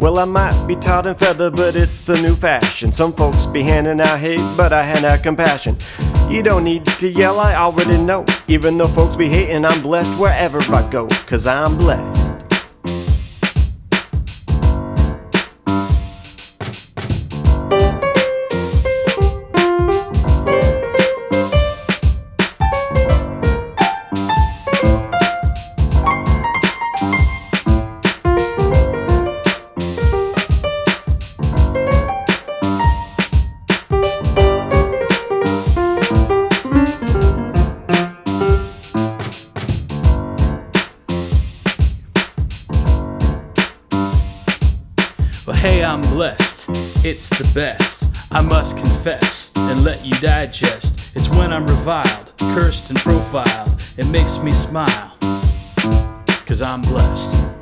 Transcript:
Well, I might be tarred and feathered, but it's the new fashion. Some folks be handing out hate, but I hand out compassion. You don't need to yell, I already know. Even though folks be hating, I'm blessed wherever I go, 'cause I'm blessed. Hey, I'm blessed, it's the best, I must confess and let you digest. It's when I'm reviled, cursed and profiled, it makes me smile, 'cause I'm blessed.